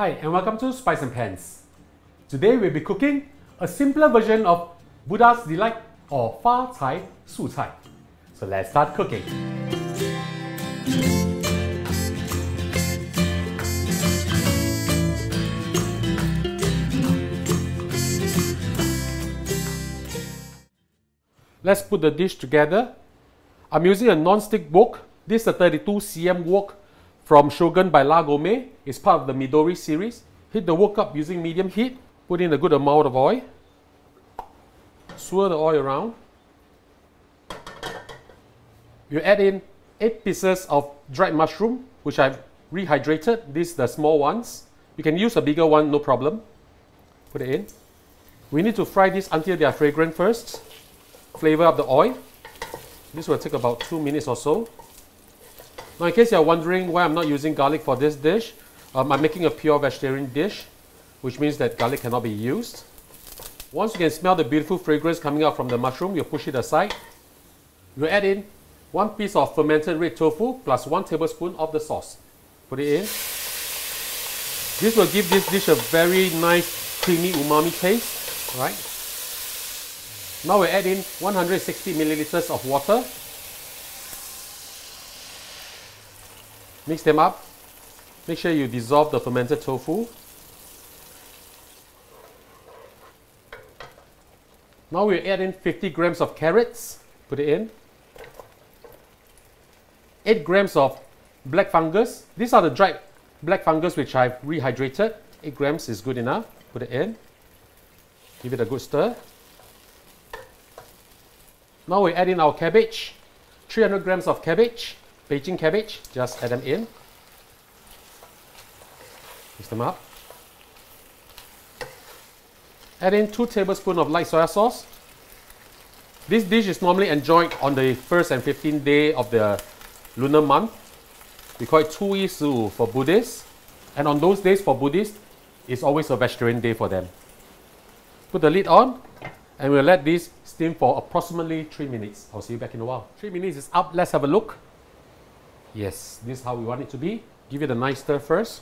Hi and welcome to Spice and Pans. Today we'll be cooking a simpler version of Buddha's Delight or Fa Cai Su Cai. So let's start cooking. Let's put the dish together. I'm using a non-stick wok. This is a 32cm wok from Shogun by La Gourmet. It's part of the Midori series. Heat the wok up using medium heat. Put in a good amount of oil. Swirl the oil around. You add in 8 pieces of dried mushroom, which I've rehydrated. These are the small ones. You can use a bigger one, no problem. Put it in. We need to fry this until they are fragrant first. Flavor up the oil. This will take about 2 minutes or so. Now, in case you're wondering why I'm not using garlic for this dish, I'm making a pure vegetarian dish, which means that garlic cannot be used. Once you can smell the beautiful fragrance coming out from the mushroom, you'll push it aside. You'll add in 1 piece of fermented red tofu plus 1 tablespoon of the sauce. Put it in. This will give this dish a very nice, creamy umami taste. All right. Now we'll add in 160 milliliters of water. Mix them up. Make sure you dissolve the fermented tofu. Now we'll add in 50 grams of carrots. Put it in. 8 grams of black fungus. These are the dried black fungus which I've rehydrated. 8 grams is good enough. Put it in. Give it a good stir. Now we add in our cabbage. 300 grams of cabbage. Beijing cabbage, just add them in. Mix them up. Add in 2 tablespoons of light soy sauce. This dish is normally enjoyed on the 1st and 15th day of the lunar month. We call it Tui Su for Buddhists. And on those days for Buddhists, it's always a vegetarian day for them. Put the lid on and we'll let this steam for approximately 3 minutes. I'll see you back in a while. 3 minutes is up. Let's have a look. Yes, this is how we want it to be. Give it a nice stir first.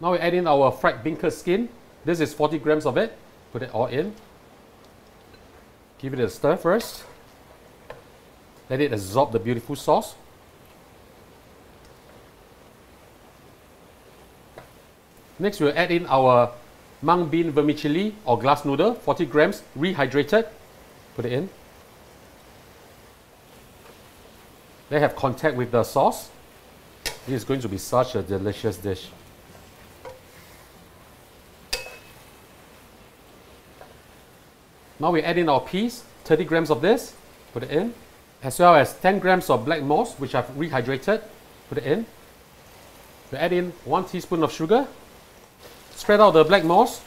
Now we add in our fried beancurd skin. This is 40 grams of it. Put it all in. Give it a stir first. Let it absorb the beautiful sauce. Next, we'll add in our mung bean vermicelli or glass noodle, 40 grams, rehydrated. Put it in. They have contact with the sauce. This is going to be such a delicious dish. Now we add in our peas, 30 grams of this, put it in, as well as 10 grams of black moss, which I've rehydrated, put it in. We add in 1 teaspoon of sugar, spread out the black moss,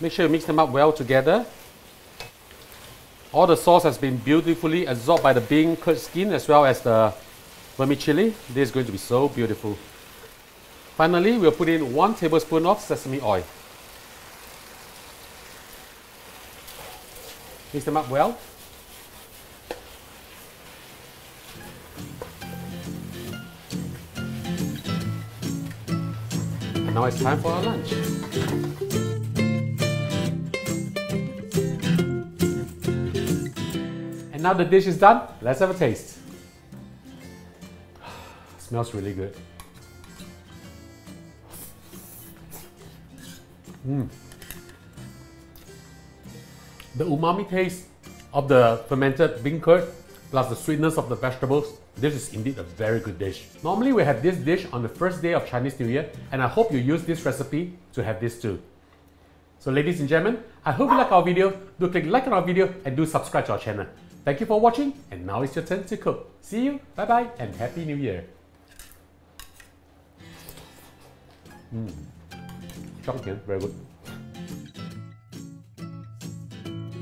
make sure you mix them up well together. All the sauce has been beautifully absorbed by the beancurd skin as well as the vermicelli. This is going to be so beautiful. Finally, we'll put in 1 tablespoon of sesame oil. Mix them up well. And now it's time for our lunch. And now the dish is done, let's have a taste. Smells really good. The umami taste of the fermented beancurd plus the sweetness of the vegetables, this is indeed a very good dish. Normally we have this dish on the first day of Chinese New Year, and I hope you use this recipe to have this too. So ladies and gentlemen, I hope you like our video. Do click like on our video and do subscribe to our channel. Thank you for watching, and now it's your turn to cook. See you, bye bye, and Happy New Year. Very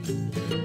good.